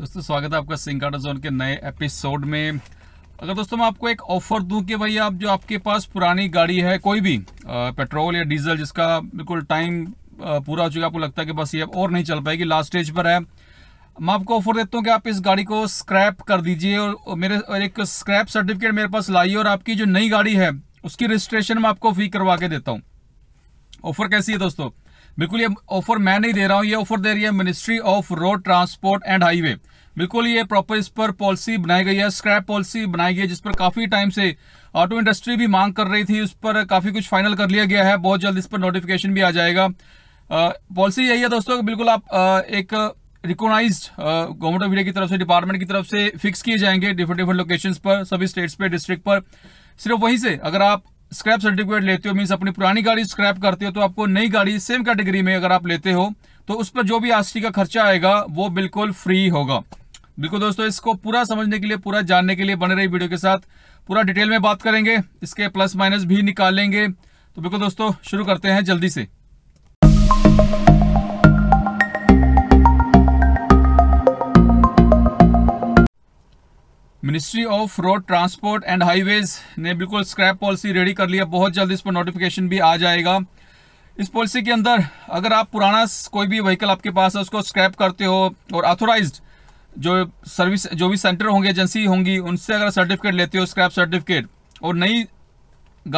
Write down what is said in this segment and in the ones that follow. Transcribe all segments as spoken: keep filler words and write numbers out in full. दोस्तों स्वागत है आपका सिंह ऑटो जोन के नए एपिसोड में। अगर दोस्तों मैं आपको एक ऑफर दूं कि भाई आप जो आपके पास पुरानी गाड़ी है कोई भी आ, पेट्रोल या डीजल जिसका बिल्कुल टाइम पूरा हो चुका, आपको लगता है कि बस ये अब और नहीं चल पाएगी, लास्ट स्टेज पर है, मैं आपको ऑफर देता हूँ कि आप इस गाड़ी को स्क्रैप कर दीजिए और मेरे और एक स्क्रैप सर्टिफिकेट मेरे पास लाइए और आपकी जो नई गाड़ी है उसकी रजिस्ट्रेशन मैं आपको फी करवा के देता हूँ। ऑफर कैसी है दोस्तों? बिल्कुल ये ऑफर मैं नहीं दे रहा हूँ, ये ऑफर दे रही है ministry of road transport and highway. बिल्कुल ये प्रॉपर इस पर पॉलिसी बनाई गई है, स्क्रैप पॉलिसी बनाई गई है, जिस पर काफ़ी टाइम से ऑटो इंडस्ट्री भी मांग कर रही थी। उस पर काफ़ी कुछ फाइनल कर लिया गया है, बहुत जल्द इस पर नोटिफिकेशन भी आ जाएगा। पॉलिसी यही है दोस्तों, बिल्कुल आप आ, एक रिकोगनाइज गवर्नमेंट ऑफ इंडिया की तरफ से, डिपार्टमेंट की तरफ से फिक्स किए जाएंगे डिफरेंट डिफरेंट लोकेशंस पर, सभी स्टेट्स पर, डिस्ट्रिक्ट पर। सिर्फ वहीं से अगर आप स्क्रैप सर्टिफिकेट लेते हो, मीन्स अपनी पुरानी गाड़ी स्क्रैप करते हो, तो आपको नई गाड़ी सेम कैटेगरी में अगर आप लेते हो तो उस पर जो भी आर टी का खर्चा आएगा वो बिल्कुल फ्री होगा। बिल्कुल दोस्तों, इसको पूरा समझने के लिए, पूरा जानने के लिए बने रही वीडियो के साथ, पूरा डिटेल में बात करेंगे, इसके प्लस माइनस भी निकालेंगे। तो बिल्कुल दोस्तों शुरू करते हैं जल्दी से। Ministry of road transport and highways ने बिल्कुल स्क्रैप पॉलिसी रेडी कर लिया, बहुत जल्द इस पर नोटिफिकेशन भी आ जाएगा। इस पॉलिसी के अंदर अगर आप पुराना कोई भी व्हीकल आपके पास है उसको स्क्रैप करते हो और ऑथोराइज्ड जो सर्विस, जो भी सेंटर होंगे, एजेंसी होंगी, उनसे अगर सर्टिफिकेट लेते हो, स्क्रैप सर्टिफिकेट, और नई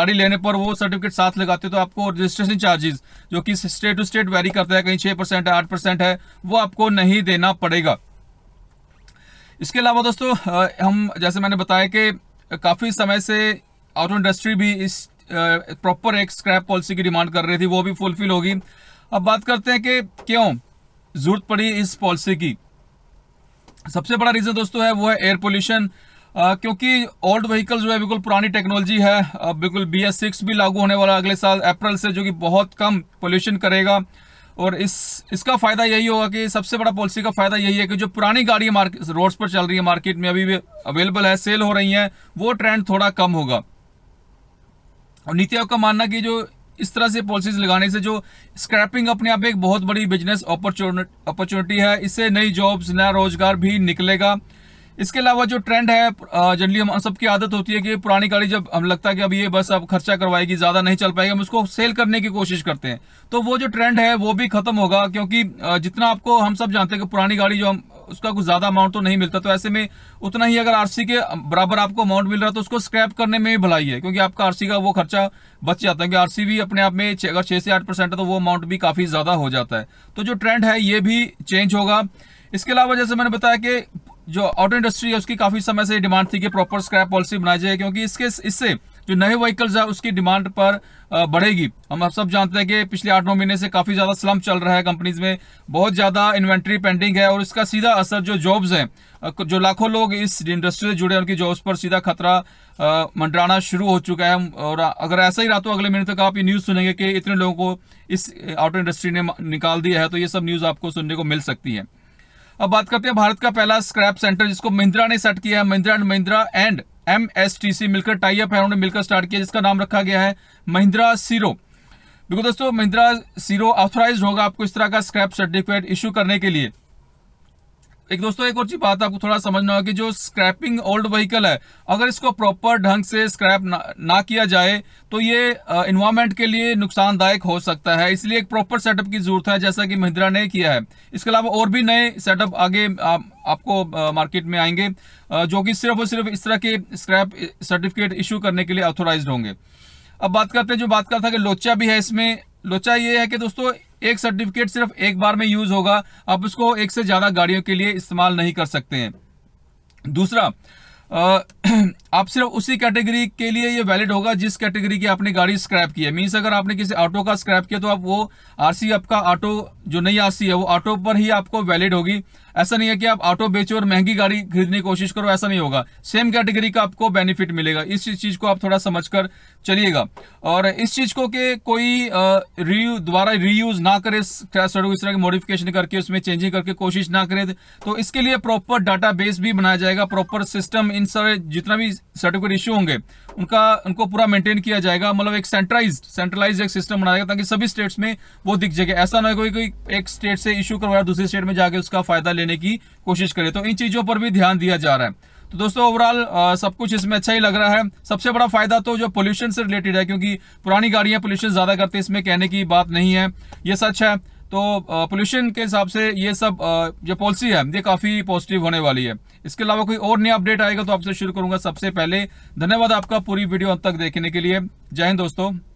गाड़ी लेने पर वो सर्टिफिकेट साथ लगाते हो, तो आपको रजिस्ट्रेशन चार्जेस, जो कि स्टेट टू स्टेट वेरी करता है, कहीं छः परसेंट है, आठ परसेंट है, वो आपको नहीं देना पड़ेगा। इसके अलावा दोस्तों हम, जैसे मैंने बताया कि काफ़ी समय से ऑटो इंडस्ट्री भी इस प्रॉपर एक स्क्रैप पॉलिसी की डिमांड कर रही थी, वो भी फुलफिल होगी। अब बात करते हैं कि क्यों ज़रूरत पड़ी इस पॉलिसी की। सबसे बड़ा रीज़न दोस्तों है वो है एयर पोल्यूशन, क्योंकि ओल्ड व्हीकल जो है बिल्कुल पुरानी टेक्नोलॉजी है। अब बिल्कुल बी एस सिक्स भी लागू होने वाला अगले साल अप्रैल से, जो कि बहुत कम पोल्यूशन करेगा। और इस इसका फ़ायदा यही होगा कि सबसे बड़ा पॉलिसी का फ़ायदा यही है कि जो पुरानी गाड़ियाँ मार्केट रोड्स पर चल रही है, मार्केट में अभी भी अवेलेबल है, सेल हो रही हैं, वो ट्रेंड थोड़ा कम होगा। और नीति आयोग का मानना कि जो इस तरह से पॉलिसीज लगाने से जो स्क्रैपिंग अपने आप एक बहुत बड़ी बिजनेस अपॉर्चुनिटी है, इससे नई जॉब्स, नया रोजगार भी निकलेगा। इसके अलावा जो ट्रेंड है, जनरली हम सबकी आदत होती है कि पुरानी गाड़ी जब हम लगता है कि अब ये बस अब खर्चा करवाएगी, ज़्यादा नहीं चल पाएगी, हम उसको सेल करने की कोशिश करते हैं, तो वो जो ट्रेंड है वो भी खत्म होगा। क्योंकि जितना आपको, हम सब जानते हैं कि पुरानी गाड़ी जो हम उसका कुछ ज़्यादा अमाउंट तो नहीं मिलता, तो ऐसे में उतना ही अगर आर सी के बराबर आपको अमाउंट मिल रहा है तो उसको स्क्रैप करने में भी भलाई है, क्योंकि आपका आर सी का वो खर्चा बच जाता है, क्योंकि आर सी भी अपने आप में अगर छः से आठ परसेंट है तो वो अमाउंट भी काफ़ी ज़्यादा हो जाता है। तो जो ट्रेंड है ये भी चेंज होगा। इसके अलावा जैसे मैंने बताया कि जो ऑटो इंडस्ट्री है उसकी काफ़ी समय से डिमांड थी कि प्रॉपर स्क्रैप पॉलिसी बनाई जाए, क्योंकि इसके इससे जो नए व्हीकल्स है उसकी डिमांड पर बढ़ेगी। हम आप सब जानते हैं कि पिछले आठ नौ महीने से काफ़ी ज़्यादा स्लम चल रहा है, कंपनीज में बहुत ज़्यादा इन्वेंट्री पेंडिंग है, और इसका सीधा असर जो जॉब्स हैं, जो लाखों लोग इस इंडस्ट्री से जुड़े हैं, उनकी जॉब्स पर सीधा खतरा मंडराना शुरू हो चुका है। और अगर ऐसा ही रहा तो अगले महीने तक आप ये न्यूज़ सुनेंगे कि इतने लोगों को इस ऑटो इंडस्ट्री ने निकाल दिया है, तो ये सब न्यूज़ आपको सुनने को मिल सकती है। अब बात करते हैं भारत का पहला स्क्रैप सेंटर, जिसको महिंद्रा ने सेट किया है। Mahindra and Mahindra and M S T C मिलकर टाई अप है, उन्होंने मिलकर स्टार्ट किया, जिसका नाम रखा गया है महिंद्रा सीरो। बिल्कुल दोस्तों, महिंद्रा सीरो ऑथराइज होगा आपको इस तरह का स्क्रैप सर्टिफिकेट इशू करने के लिए। एक दोस्तों एक और चीज बात आपको थोड़ा समझना होगा कि जो स्क्रैपिंग ओल्ड व्हीकल है, अगर इसको प्रॉपर ढंग से स्क्रैप ना, ना किया जाए तो ये इन्वायरमेंट के लिए नुकसानदायक हो सकता है, इसलिए एक प्रॉपर सेटअप की जरूरत है, जैसा कि महिंद्रा ने किया है। इसके अलावा और भी नए सेटअप आगे आ, आपको आ, मार्केट में आएंगे, आ, जो कि सिर्फ और सिर्फ इस तरह के स्क्रैप सर्टिफिकेट इशू करने के लिए ऑथोराइज होंगे। अब बात करते हैं, जो बात करता था कि लोचा भी है इसमें। लोचा ये है कि दोस्तों एक सर्टिफिकेट सिर्फ एक बार में यूज होगा, आप उसको एक से ज्यादा गाड़ियों के लिए इस्तेमाल नहीं कर सकते हैं। दूसरा, आप सिर्फ उसी कैटेगरी के लिए ये वैलिड होगा जिस कैटेगरी की आपने गाड़ी स्क्रैप की है। मीन्स अगर आपने किसी ऑटो का स्क्रैप किया तो आप वो आरसी, आपका ऑटो जो नई आरसी है वो ऑटो पर ही आपको वैलिड होगी। ऐसा नहीं है कि आप ऑटो बेचो और महंगी गाड़ी खरीदने की कोशिश करो, ऐसा नहीं होगा, सेम कैटेगरी का आपको बेनिफिट मिलेगा। इस चीज़ को आप थोड़ा समझ कर चलिएगा, और इस चीज़ को कि कोई रीयूज दोबारा रीयूज ना करे, इस तरह की मॉडिफिकेशन करके उसमें चेंजिंग करके कोशिश ना करे, तो इसके लिए प्रॉपर डाटा बेस भी बनाया जाएगा, प्रॉपर सिस्टम इन सारे जितना भी सर्टिफिकेट इश्यू होंगे उनका उनको पूरा मेंटेन किया जाएगा, मतलब एक सेंट्रलाइज्ड सेंट्रलाइज्ड एक सिस्टम बनाया जाएगा ताकि सभी स्टेट्स में वो दिख जाएगा। ऐसा ना हो कोई कोई एक स्टेट से इशू करवाया दूसरे स्टेट में जाके उसका फायदा लेने की कोशिश करे, तो इन चीज़ों पर भी ध्यान दिया जा रहा है। तो दोस्तों ओवरऑल सब कुछ इसमें अच्छा ही लग रहा है। सबसे बड़ा फायदा तो जो पोल्यूशन से रिलेटेड है, क्योंकि पुरानी गाड़ियाँ पोल्यूशन ज़्यादा करती है, इसमें कहने की बात नहीं है, ये सच है। तो पोल्यूशन के हिसाब से ये सब जो पॉलिसी है ये काफ़ी पॉजिटिव होने वाली है। इसके अलावा कोई और नया अपडेट आएगा तो आपसे शुरू करूंगा। सबसे पहले धन्यवाद आपका पूरी वीडियो अंत तक देखने के लिए। जय हिंद दोस्तों।